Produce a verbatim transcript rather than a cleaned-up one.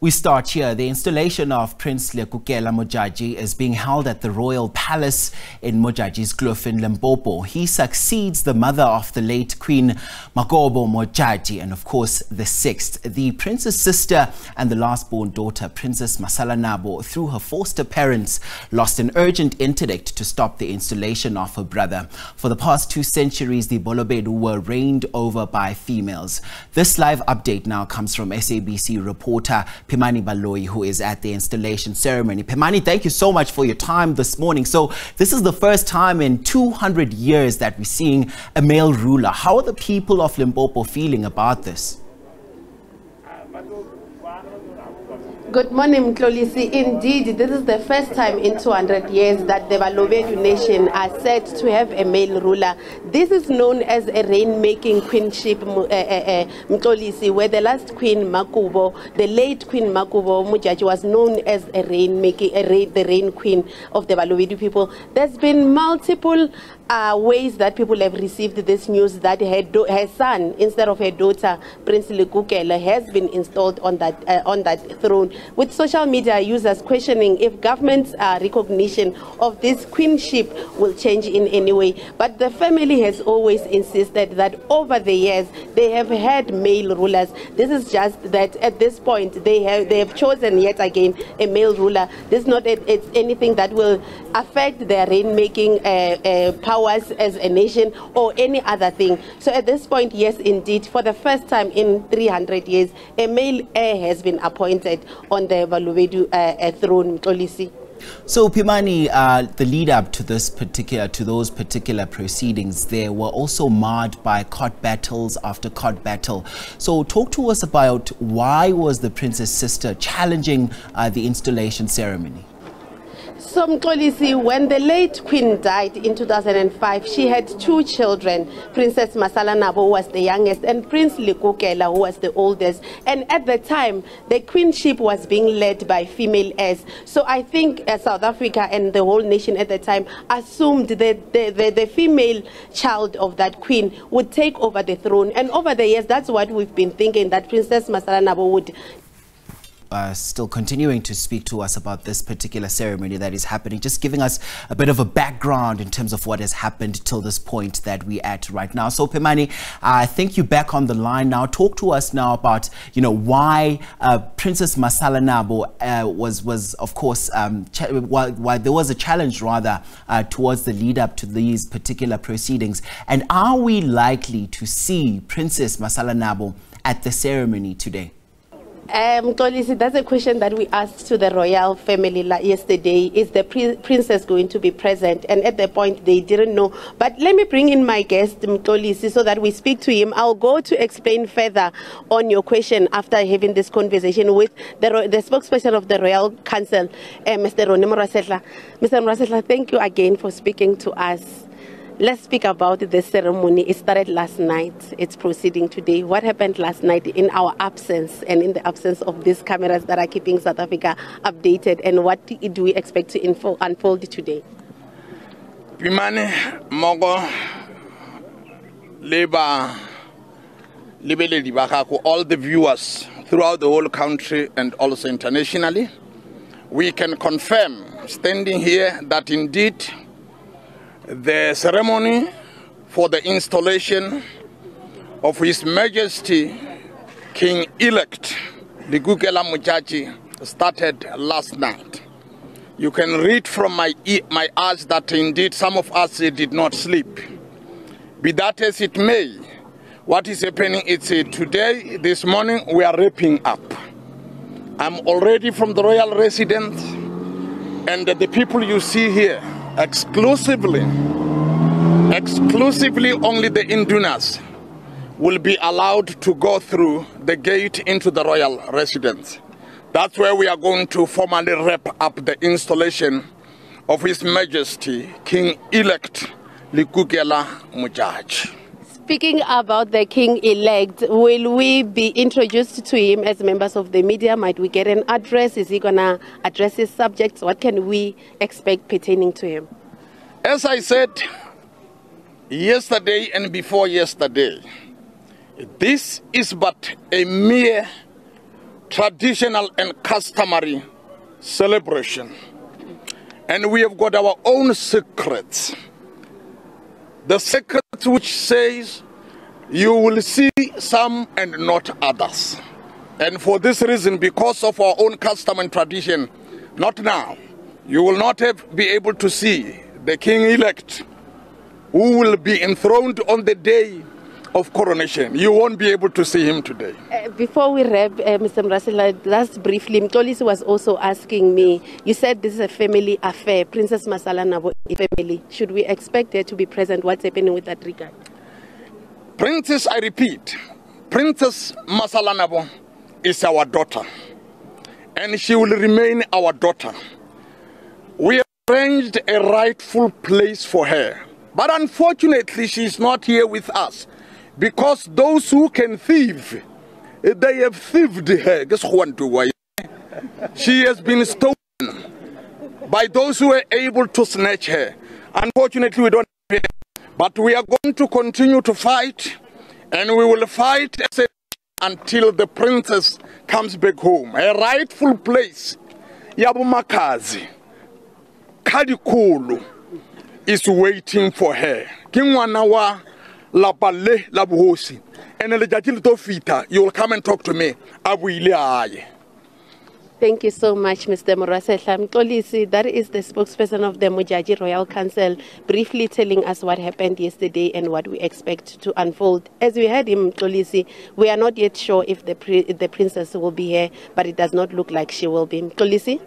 We start here. The installation of Prince Lekukela Modjadji is being held at the Royal Palace in Modjadjiskloof in Limpopo. He succeeds the mother of the late Queen Makobo Modjadji and, of course, the sixth. The prince's sister and the last-born daughter, Princess Masalanabo, through her foster parents, lost an urgent interdict to stop the installation of her brother. For the past two centuries, the Balobedu were reigned over by females. This live update now comes from S A B C reporter Pimani Baloyi, who is at the installation ceremony. Pimani, thank you so much for your time this morning. So this is the first time in two hundred years that we're seeing a male ruler. How are the people of Limpopo feeling about this? Good morning, Mxolisi. Indeed, this is the first time in two hundred years that the Balobedu nation are said to have a male ruler. This is known as a rain-making queenship, Mxolisi, where the last Queen Makobo, the late Queen Makobo Modjadji, was known as a rain-making, a rain, the rain queen of the Balobedu people. There's been multiple Uh, ways that people have received this news that her, her son, instead of her daughter, Prince Lekukela, has been installed on that uh, on that throne. With social media users questioning if government's uh, recognition of this queenship will change in any way. But the family has always insisted that over the years they have had male rulers. This is just that at this point they have they have chosen yet again a male ruler. This is not a, it's anything that will affect their rainmaking uh, uh, power. As a nation or any other thing. So at this point, yes, indeed, for the first time in three hundred years, a male heir has been appointed on the Balobedu uh, throne, Mxolisi. So Pimani, uh, the lead up to this particular, to those particular proceedings, there were also marred by court battles after court battle. So talk to us about why was the prince's sister challenging uh, the installation ceremony? So Mxolisi, when the late queen died in two thousand five, she had two children. Princess Masalanabo was the youngest and Prince Lekukela, who was the oldest. And at the time, the queenship was being led by female heirs. So I think uh, South Africa and the whole nation at the time assumed that the, the, the female child of that queen would take over the throne. And over the years, that's what we've been thinking, that Princess Masalanabo would. Uh, still continuing to speak to us about this particular ceremony that is happening, just giving us a bit of a background in terms of what has happened till this point that we're at right now. So Pimani, uh, I think you're back on the line now. Talk to us now about, you know, why uh, Princess Masalanabo uh, was, was of course, um, why, why there was a challenge rather uh, towards the lead up to these particular proceedings. And are we likely to see Princess Masalanabo at the ceremony today? Um, Mxolisi, that's a question that we asked to the royal family yesterday. Is the pr princess going to be present? And at the point, they didn't know. But let me bring in my guest, Mxolisi, so that we speak to him. I'll go to explain further on your question after having this conversation with the, the spokesperson of the Royal Council, uh, Mister Ronnie Morasehla. Mister Morasehla, thank you again for speaking to us. Let's speak about the ceremony. It started last night. It's proceeding today. What happened last night in our absence and in the absence of these cameras that are keeping South Africa updated? And what do we expect to unfold today? Pimane, Mogo, Leba, Libele Dibakako, all the viewers throughout the whole country and also internationally, we can confirm, standing here, that indeed the ceremony for the installation of His Majesty King-elect Lekukela Modjadji started last night. You can read from my, my eyes that indeed some of us did not sleep. Be that as it may, what is happening is uh, today, this morning, we are wrapping up. I'm already from the royal residence, and uh, the people you see here, Exclusively, exclusively only the Indunas will be allowed to go through the gate into the royal residence. That's where we are going to formally wrap up the installation of His Majesty King-elect Lekukela Modjadji. Speaking about the king-elect, will we be introduced to him as members of the media? Might we get an address? Is he going to address his subjects? What can we expect pertaining to him? As I said yesterday and before yesterday, this is but a mere traditional and customary celebration. And we have got our own secrets. The secret which says you will see some and not others. And for this reason, because of our own custom and tradition, not now, you will not have, be able to see the king-elect who will be enthroned on the day of coronation. You won't be able to see him today. Uh, before we wrap, uh, Mister Masalanabo, last briefly, Mxolisi was also asking me, you said this is a family affair, Princess Masalanabo family. Should we expect her to be present? What's happening with that regard? Princess, I repeat, Princess Masalanabo is our daughter, and she will remain our daughter. We arranged a rightful place for her, but unfortunately she is not here with us, because those who can thieve, they have thieved her. She has been stolen by those who are able to snatch her. Unfortunately, we don't have her. But we are going to continue to fight, and we will fight until the princess comes back home. A rightful place, Yabumakazi, Kadikulu, is waiting for her. King Wanawa, Labale, Labuhosi, and Elejadil Tofita, you will come and talk to me. Thank you so much, Mister Morasehla. Mxolisi, that is the spokesperson of the Modjadji Royal Council, briefly telling us what happened yesterday and what we expect to unfold. As we heard him, Mxolisi, we are not yet sure if the, pri the princess will be here, but it does not look like she will be. Mxolisi?